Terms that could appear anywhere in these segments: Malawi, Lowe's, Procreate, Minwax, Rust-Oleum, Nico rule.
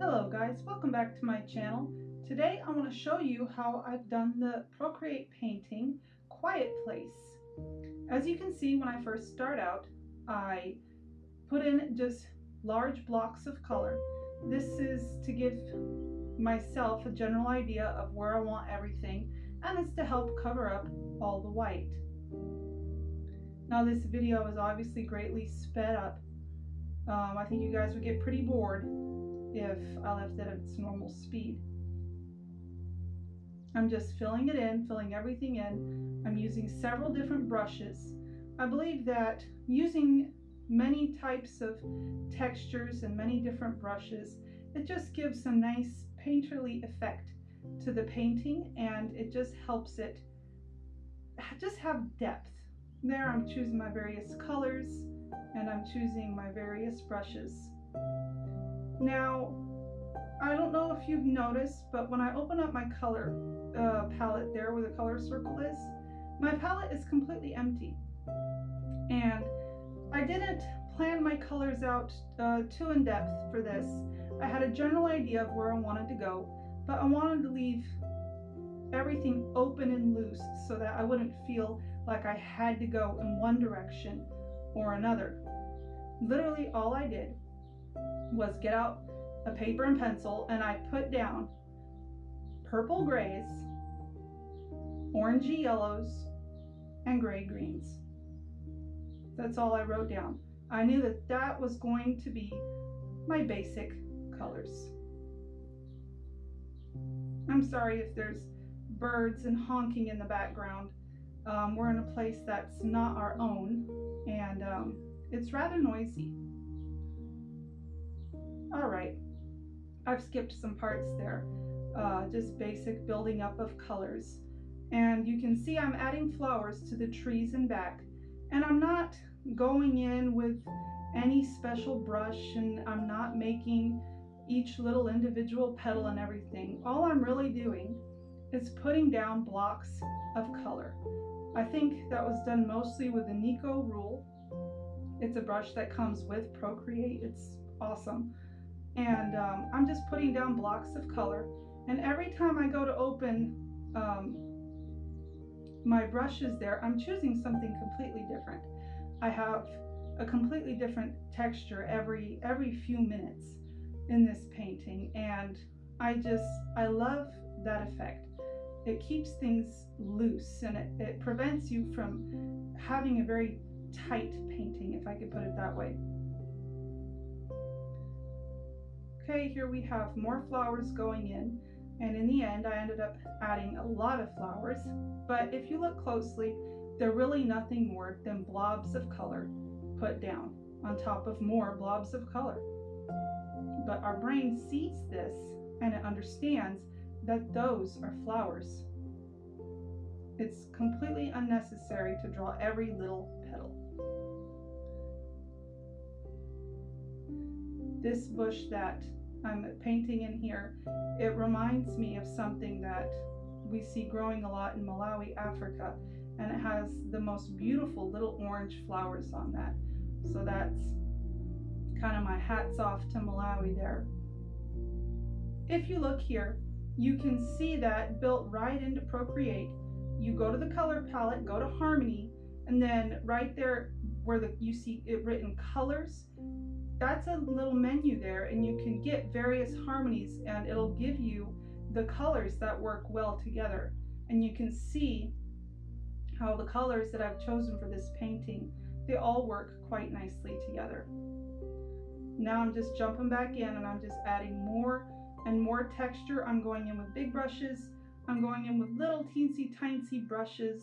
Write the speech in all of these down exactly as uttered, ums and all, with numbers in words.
Hello guys, welcome back to my channel. Today I want to show you how I've done the Procreate painting, Quiet Place. As you can see, when I first start out, I put in just large blocks of color. This is to give myself a general idea of where I want everything, and it's to help cover up all the white. Now this video is obviously greatly sped up. Um, I think you guys would get pretty bored if I left it at its normal speed. I'm just filling it in, filling everything in. I'm using several different brushes. I believe that using many types of textures and many different brushes, it just gives a nice painterly effect to the painting, and it just helps it just have depth. There I'm choosing my various colors, and I'm choosing my various brushes. Now, I don't know if you've noticed, but when I open up my color uh, palette there where the color circle is, my palette is completely empty. And I didn't plan my colors out uh, too in depth for this. I had a general idea of where I wanted to go, but I wanted to leave everything open and loose so that I wouldn't feel like I had to go in one direction or another. Literally all I did was get out a paper and pencil, and I put down purple grays, orangey yellows, and gray greens. That's all I wrote down. I knew that that was going to be my basic colors. I'm sorry if there's birds and honking in the background. Um, we're in a place that's not our own, and um, it's rather noisy. All right, I've skipped some parts there, uh, just basic building up of colors. And you can see I'm adding flowers to the trees and back, and I'm not going in with any special brush, and I'm not making each little individual petal and everything. All I'm really doing is putting down blocks of color. I think that was done mostly with the Nico rule. It's a brush that comes with Procreate. It's awesome. And um, I'm just putting down blocks of color, and every time I go to open um, my brushes there, I'm choosing something completely different. I have a completely different texture every every few minutes in this painting, and I just I love that effect. It keeps things loose, and it, it prevents you from having a very tight painting, if I could put it that way. Okay, here we have more flowers going in, and in the end I ended up adding a lot of flowers, but if you look closely, they're really nothing more than blobs of color put down on top of more blobs of color. But our brain sees this, and it understands that those are flowers. It's completely unnecessary to draw every little petal. This bush that I'm painting in here, it reminds me of something that we see growing a lot in Malawi, Africa, and it has the most beautiful little orange flowers on that. So that's kind of my hats off to Malawi there. If you look here, you can see that built right into Procreate. You go to the color palette, go to Harmony, and then right there where the, you see it written colors, that's a little menu there, and you can get various harmonies, and it'll give you the colors that work well together. And you can see how the colors that I've chosen for this painting, they all work quite nicely together. Now I'm just jumping back in, and I'm just adding more and more texture. I'm going in with big brushes. I'm going in with little teensy tiny brushes.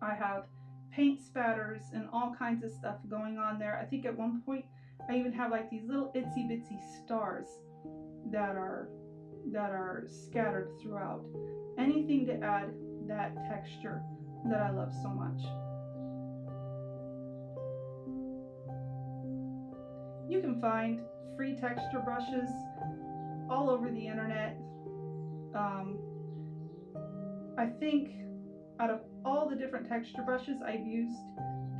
I have paint spatters and all kinds of stuff going on there. I think at one point I even have like these little itsy bitsy stars that are that are scattered throughout. Anything to add that texture that I love so much. You can find free texture brushes all over the internet. Um, I think out of all the different texture brushes I've used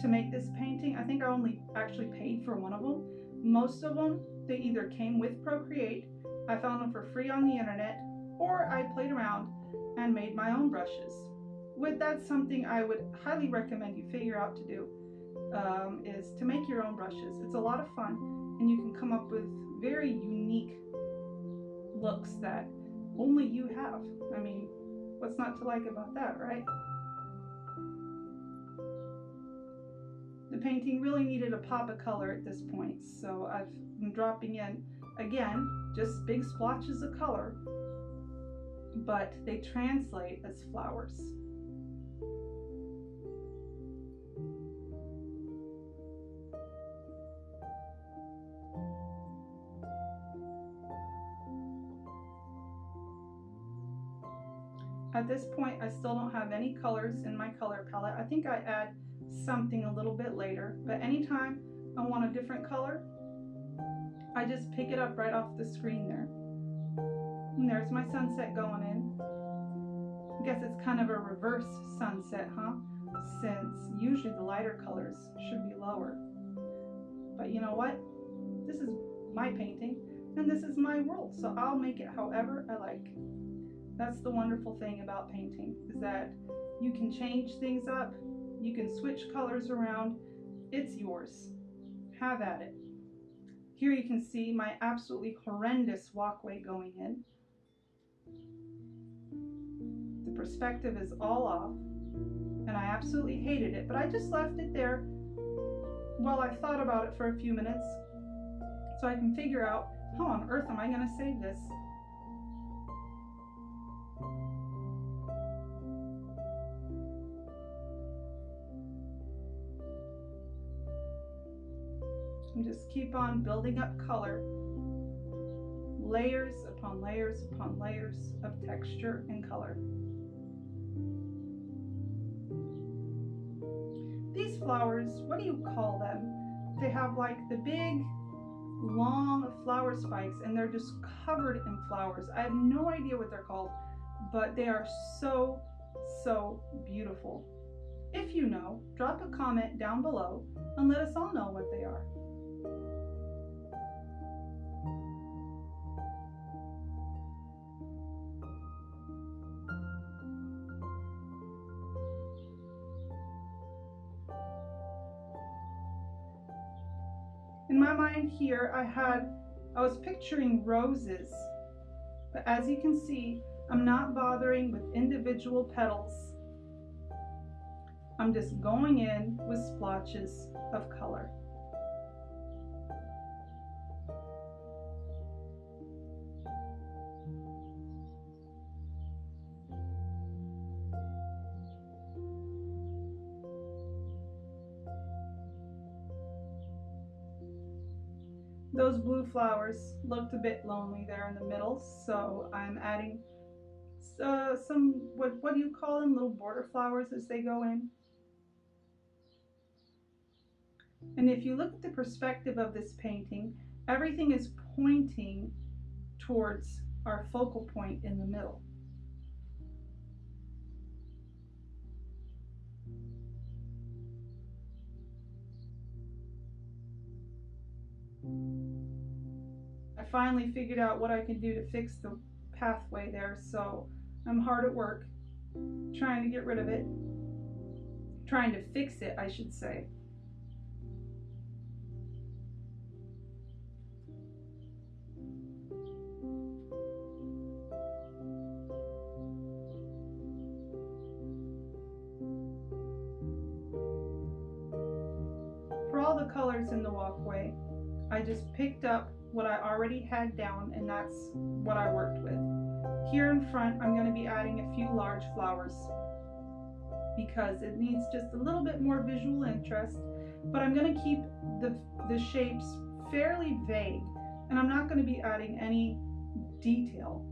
to make this painting, I think I only actually paid for one of them. Most of them, They either came with Procreate, I found them for free on the internet, or I played around and made my own brushes. With that, something I would highly recommend you figure out to do um, is to make your own brushes. It's a lot of fun, and you can come up with very unique looks that only you have. I mean, what's not to like about that, right? The painting really needed a pop of color at this point, so I've been dropping in, again, just big splotches of color, but they translate as flowers. At this point, I still don't have any colors in my color palette. I think I add something a little bit later, but anytime I want a different color, I just pick it up right off the screen there. And there's my sunset going in. I guess it's kind of a reverse sunset, huh? Since usually the lighter colors should be lower. But you know what? This is my painting, and this is my world, so I'll make it however I like. That's the wonderful thing about painting, is that you can change things up, you can switch colors around. It's yours. Have at it. Here you can see my absolutely horrendous walkway going in. The perspective is all off, and I absolutely hated it, but I just left it there while I thought about it for a few minutes so I can figure out how on earth am I going to save this. And just keep on building up color, layers upon layers upon layers of texture and color. These flowers, what do you call them? They have like the big, long flower spikes, and they're just covered in flowers. I have no idea what they're called, but they are so, so beautiful. If you know, drop a comment down below and let us all know what they are. In my mind here, I had, I was picturing roses, but as you can see, I'm not bothering with individual petals. I'm just going in with splotches of color. Those blue flowers looked a bit lonely there in the middle, so I'm adding uh, some, what, what do you call them, little border flowers as they go in. And if you look at the perspective of this painting, everything is pointing towards our focal point in the middle. I finally figured out what I can do to fix the pathway there, so I'm hard at work trying to get rid of it, trying to fix it, I should say. For all the colors in the walkway, I just picked up what I already had down, and that's what I worked with. Here in front, I'm going to be adding a few large flowers because it needs just a little bit more visual interest, but I'm going to keep the, the shapes fairly vague, and I'm not going to be adding any detail.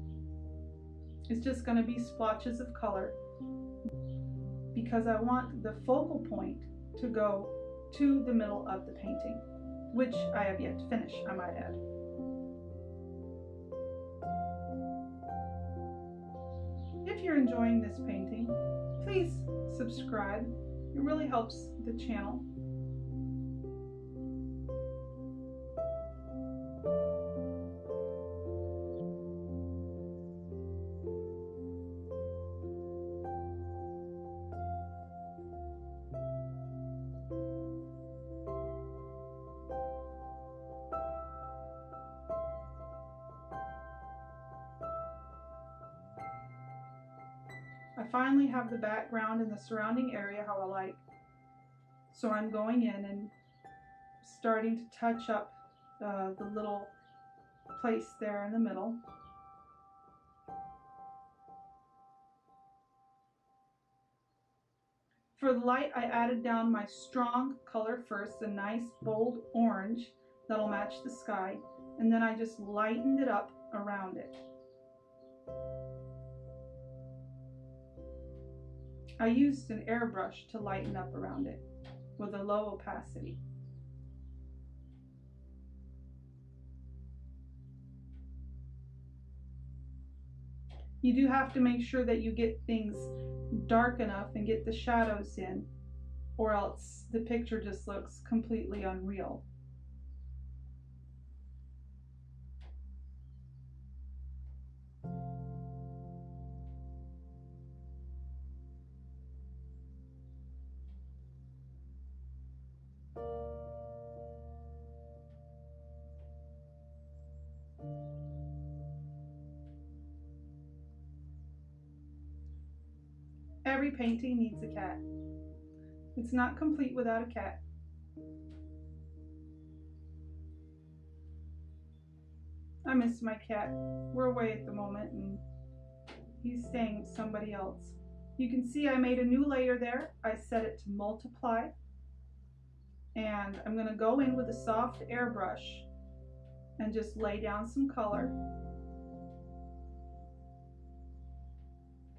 It's just going to be splotches of color because I want the focal point to go to the middle of the painting, which I have yet to finish, I might add. If you're enjoying this painting, please subscribe. It really helps the channel. finally have the background and the surrounding area how I like. So I'm going in and starting to touch up uh, the little place there in the middle. For the light, I added down my strong color first, a nice bold orange that'll match the sky, and then I just lightened it up around it. I used an airbrush to lighten up around it with a low opacity. You do have to make sure that you get things dark enough and get the shadows in, or else the picture just looks completely unreal. Every painting needs a cat. It's not complete without a cat. I miss my cat. We're away at the moment and he's staying with somebody else. You can see I made a new layer there. I set it to multiply. And I'm going to go in with a soft airbrush and just lay down some color.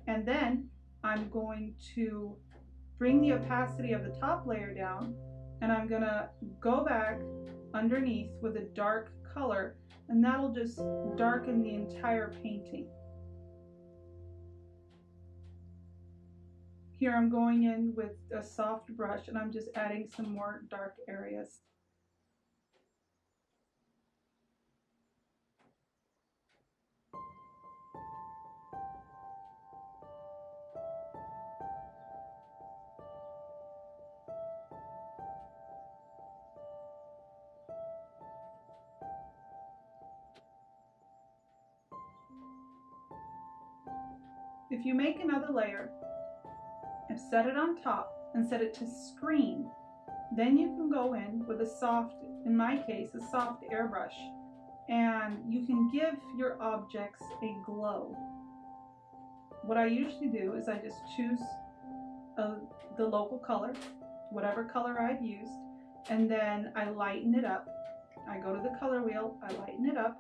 And then I'm going to bring the opacity of the top layer down, and I'm going to go back underneath with a dark color, and that'll just darken the entire painting. Here I'm going in with a soft brush, and I'm just adding some more dark areas. If you make another layer and set it on top and set it to screen, then you can go in with a soft, in my case, a soft airbrush, and you can give your objects a glow. What I usually do is I just choose a, the local color, whatever color I've used, and then I lighten it up. I go to the color wheel, I lighten it up,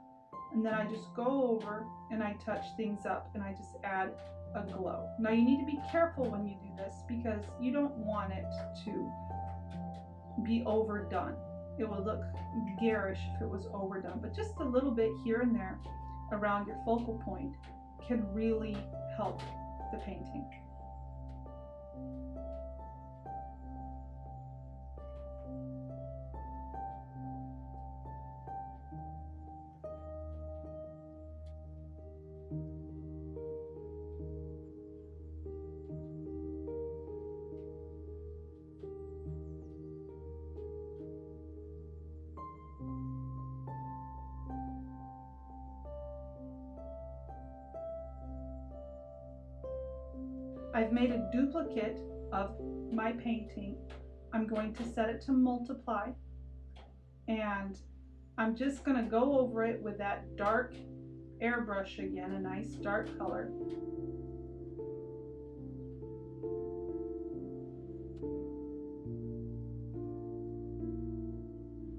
and then I just go over and I touch things up and I just add a glow. Now you need to be careful when you do this because you don't want it to be overdone. It would look garish if it was overdone, but just a little bit here and there around your focal point can really help the painting. I've made a duplicate of my painting. I'm going to set it to multiply, and I'm just going to go over it with that dark airbrush again, a nice dark color.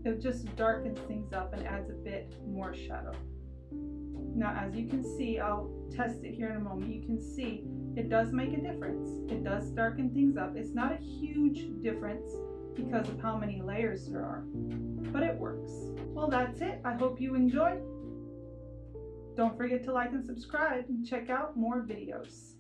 It just darkens things up and adds a bit more shadow. Now, as you can see, I'll test it here in a moment, you can see it does make a difference. It does darken things up. It's not a huge difference because of how many layers there are, but it works. Well, that's it. I hope you enjoyed. Don't forget to like and subscribe and check out more videos.